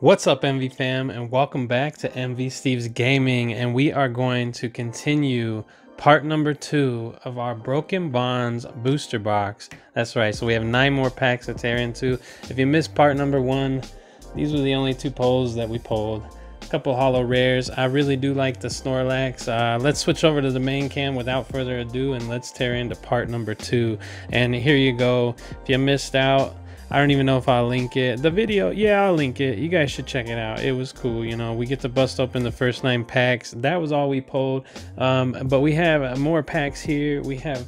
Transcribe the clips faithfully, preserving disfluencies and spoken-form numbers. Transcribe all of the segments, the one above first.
What's up, MvFam, and welcome back to MvSteve's Gaming, and we are going to continue part number two of our Broken Bonds booster box. That's right, so we have nine more packs to tear into. If you missed part number one, these were the only two pulls that we pulled. A couple holo rares. I really do like the Snorlax. Uh, let's switch over to the main cam without further ado, and let's tear into part number two. And here you go. If you missed out, I don't even know if I'll link it. The video, yeah, I'll link it. You guys should check it out. It was cool, you know. We get to bust open the first nine packs. That was all we pulled. Um, but we have more packs here. We have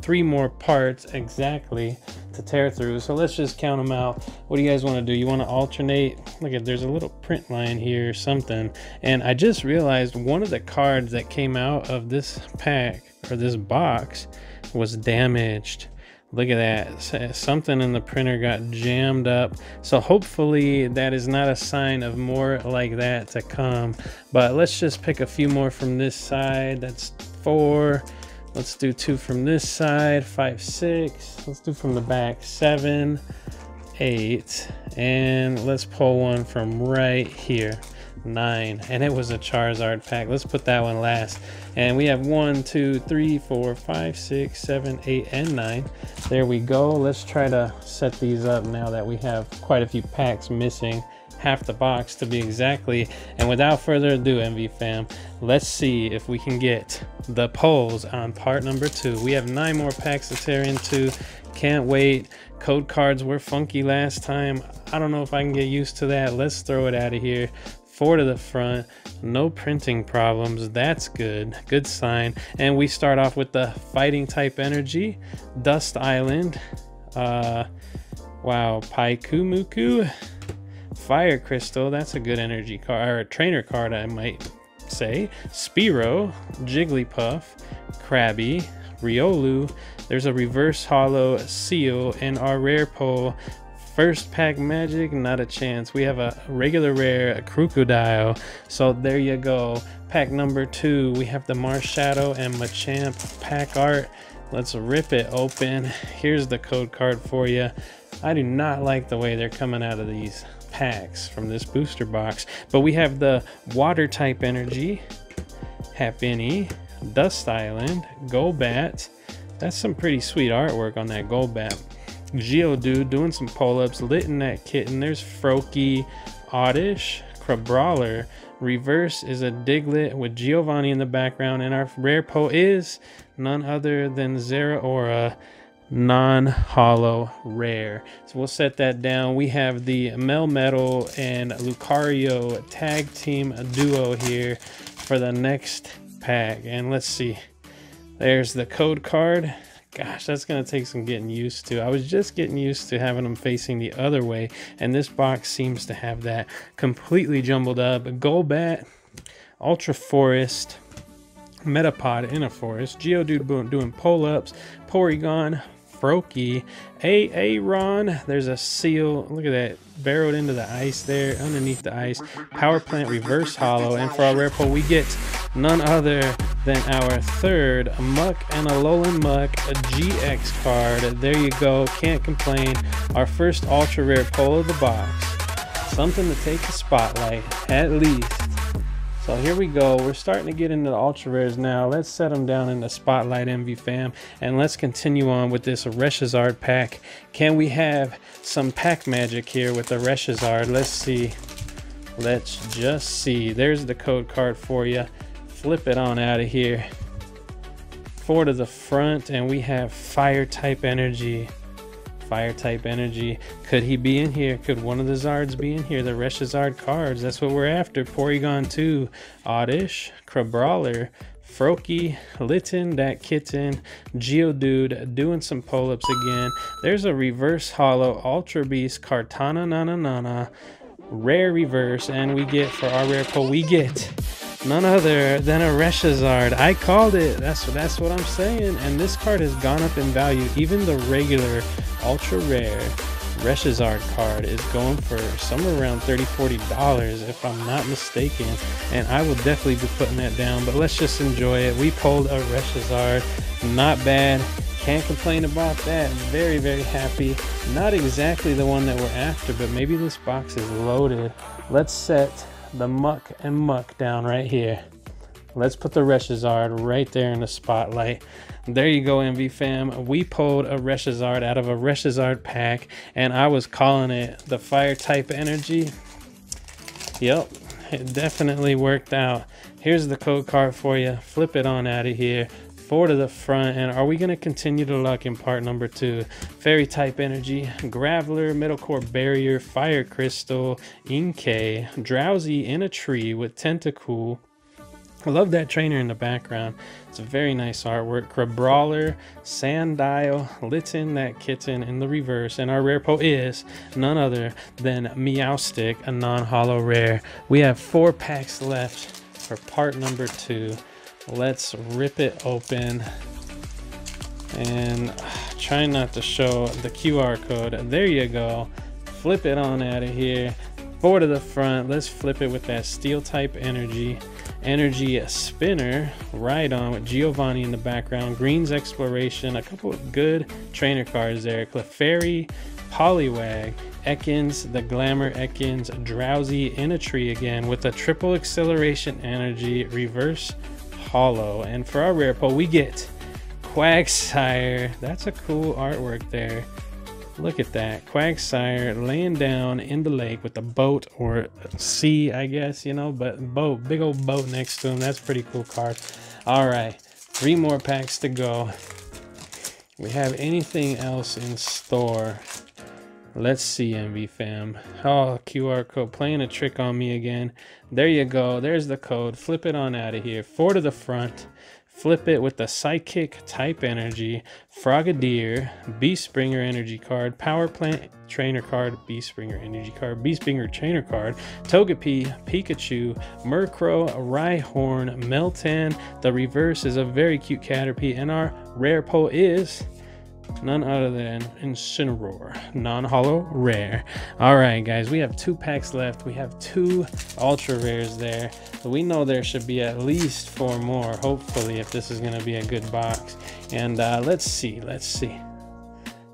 three more parts exactly to tear through. So let's just count them out. What do you guys want to do? You want to alternate? Look at, there's a little print line here or something. And I just realized one of the cards that came out of this pack or this box was damaged. Look at that, something in the printer got jammed up. So hopefully that is not a sign of more like that to come. But let's just pick a few more from this side. That's four. Let's do two from this side, five, six. Let's do from the back, seven, eight. And let's pull one from right here, nine. And it was a Charizard pack. Let's put that one last. And we have one, two, three, four, five, six, seven, eight, and nine. There we go. Let's try to set these up now that we have quite a few packs missing, half the box to be exactly. And without further ado, MvFam, let's see if we can get the polls on part number two. We have nine more packs to tear into. Can't wait. Code cards were funky last time. I don't know if I can get used to that. Let's throw it out of here. Four to the front, no printing problems. That's good, good sign. And we start off with the fighting type energy, Dust Island, uh, wow, Paikumuku, Fire Crystal, that's a good energy card, or a trainer card I might say, Spearow, Jigglypuff, Krabby, Riolu, there's a reverse holo seal, and our rare pull, first pack magic, not a chance. We have a regular rare, a Crocodile. So there you go. Pack number two, we have the Marshadow and Machamp pack art. Let's rip it open. Here's the code card for you. I do not like the way they're coming out of these packs from this booster box, but we have the water type energy, Happiny, Dust Island, Golbat. That's some pretty sweet artwork on that Golbat. Geodude doing some pull-ups, lit in that kitten. There's Froakie, Oddish, Crabrawler. Reverse is a Diglett with Giovanni in the background, and our rare po is none other than Zeraora, non-holo rare. So we'll set that down. We have the Melmetal and Lucario tag team duo here for the next pack, and let's see. There's the code card. Gosh, that's gonna take some getting used to. I was just getting used to having them facing the other way, and this box seems to have that completely jumbled up. Golbat, Ultra Forest, Metapod in a Forest, Geodude doing pull-ups, Porygon, Froakie, Aeron, there's a seal, look at that, barreled into the ice there, underneath the ice, Power Plant reverse hollow, and for our rare pull, we get none other than our third Muk and Alolan Muk, a G X card. There you go, can't complain. Our first ultra rare pull of the box. Something to take the spotlight, at least. So here we go, we're starting to get into the ultra rares now. Let's set them down in the spotlight, MvFam, and let's continue on with this Reshizard pack. Can we have some pack magic here with the Reshizard? Let's see, let's just see. There's the code card for you. Flip it on out of here. Four to the front, and we have fire type energy. Fire type energy. Could he be in here? Could one of the Zards be in here? The Reshizard cards. That's what we're after. Porygon two, Oddish, Crabrawler, Froakie, Litten, that kitten, Geodude doing some pull-ups again. There's a reverse holo Ultra Beast, Kartana na na na na. Rare reverse, and we get for our rare pull, we get none other than a Reshizard. I called it. That's what that's what I'm saying. And this card has gone up in value. Even the regular ultra rare Reshizard card is going for somewhere around thirty, forty dollars if I'm not mistaken. And I will definitely be putting that down. But let's just enjoy it. We pulled a Reshizard. Not bad. Can't complain about that. Very, very happy. Not exactly the one that we're after, but maybe this box is loaded. Let's set the Muk and Muk down right here. Let's put the Reshizard right there in the spotlight. There you go, MvFam. We pulled a Reshizard out of a Reshizard pack, and I was calling it the fire type energy. Yep, it definitely worked out. Here's the code card for you. Flip it on out of here. Four to the front, and are we going to continue to luck in part number two? Fairy type energy, Graveler, Middle Core Barrier, Fire Crystal, Inkay, Drowsy in a Tree with Tentacool. I love that trainer in the background. It's a very nice artwork. Crabrawler, Sandile, Litten, that kitten in the reverse. And our rare po is none other than Meowstic, a non-holo rare. We have four packs left for part number two. Let's rip it open and try not to show the Q R code. There you go. Flip it on out of here. Four to the front. Let's flip it with that steel type energy. Energy spinner right on with Giovanni in the background. Green's Exploration, a couple of good trainer cards there. Clefairy, Poliwag, Ekans, the Glamour Ekans, Drowsy in a Tree again with a triple acceleration energy, reverse holo. And for our rare pull, we get Quagsire. That's a cool artwork there. Look at that. Quagsire laying down in the lake with a boat or sea, I guess, you know, but boat, big old boat next to him. That's pretty cool card. All right, three more packs to go. We have anything else in store? Let's see, MvFam. Oh, Q R code playing a trick on me again. There you go. There's the code. Flip it on out of here. Four to the front. Flip it with the Psychic type energy, Frogadier, Beastspringer energy card, Power Plant trainer card, Beastspringer energy card, Beastspringer trainer card, Togepi, Pikachu, Murkrow, Rhyhorn, Meltan. The reverse is a very cute Caterpie, and our rare pull is none other than Incineroar, non-holo rare. All right, guys, we have two packs left. We have two ultra rares there. We know there should be at least four more, hopefully, if this is going to be a good box. And uh, let's see, let's see.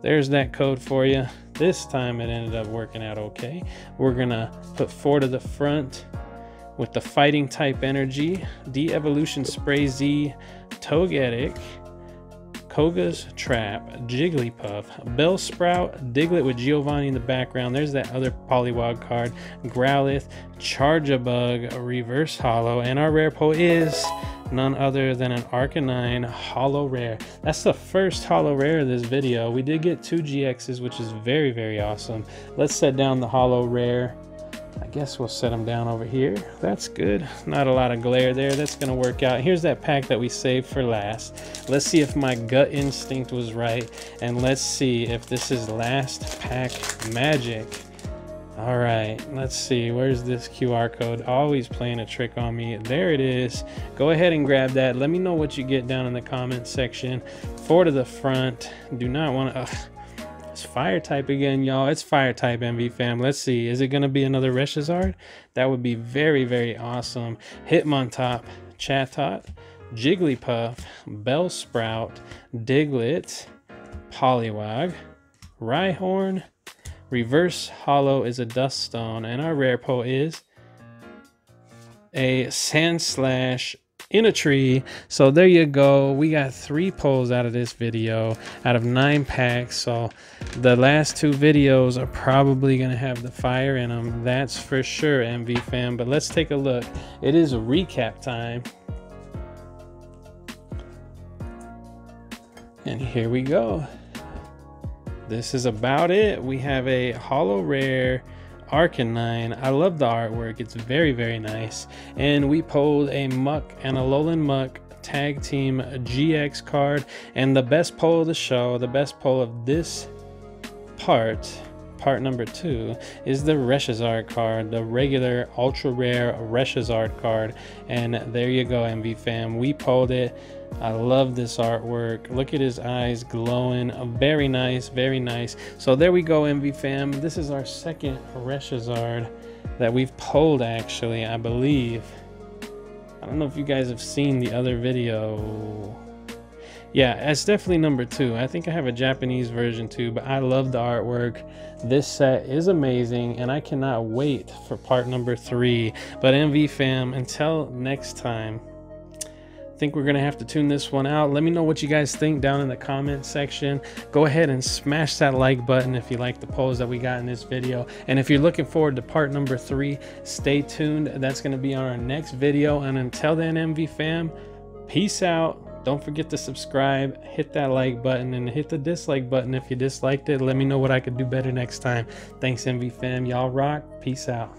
There's that code for you. This time it ended up working out okay. We're going to put four to the front with the fighting type energy, De-Evolution Spray-Z, Togetic, Koga's Trap, Jigglypuff, Bellsprout, Diglett with Giovanni in the background. There's that other Poliwag card. Growlithe, Charjabug, reverse holo, and our rare pull is none other than an Arcanine holo rare. That's the first holo rare of this video. We did get two G X's, which is very, very awesome. Let's set down the holo rare. I guess we'll set them down over here. That's good. Not a lot of glare there. That's going to work out. Here's that pack that we saved for last. Let's see if my gut instinct was right. And let's see if this is last pack magic. All right. Let's see. Where's this Q R code? Always playing a trick on me. There it is. Go ahead and grab that. Let me know what you get down in the comment section. Four to the front. Do not want to... Uh, It's fire type again, y'all. It's fire type, MvFam. Let's see. Is it going to be another Reshizard? That would be very, very awesome. Hitmontop, Chatot, Jigglypuff, Bellsprout, Diglett, Poliwag, Rhyhorn. Reverse holo is a Duststone. And our rare pull is a Sandslash in a Tree. So there you go. We got three pulls out of this video out of nine packs. So the last two videos are probably going to have the fire in them. That's for sure, MvFam. But let's take a look. It is recap time. And here we go. This is about it. We have a holo rare Arcanine. I love the artwork. It's very, very nice. And we pulled a Muk and Alolan Muk tag team G X card. And the best pull of the show, the best pull of this part, part number two, is the Reshizard card, the regular ultra rare Reshizard card. And there you go, MvFam. We pulled it. I love this artwork. Look at his eyes glowing. Very nice, very nice. So there we go, MvFam. This is our second Reshizard that we've pulled, actually, I believe. I don't know if you guys have seen the other video. yeah, that's definitely number two. I think I have a Japanese version too, but I love the artwork. This set is amazing, and I cannot wait for part number three. But MvFam, until next time, I think we're gonna have to tune this one out. Let me know what you guys think down in the comment section. Go ahead and smash that like button if you like the polls that we got in this video. And if you're looking forward to part number three, stay tuned. That's gonna be on our next video. And until then, MvFam, peace out. Don't forget to subscribe, hit that like button, and hit the dislike button if you disliked it. Let me know what I could do better next time. Thanks, MvFam. Y'all rock. Peace out.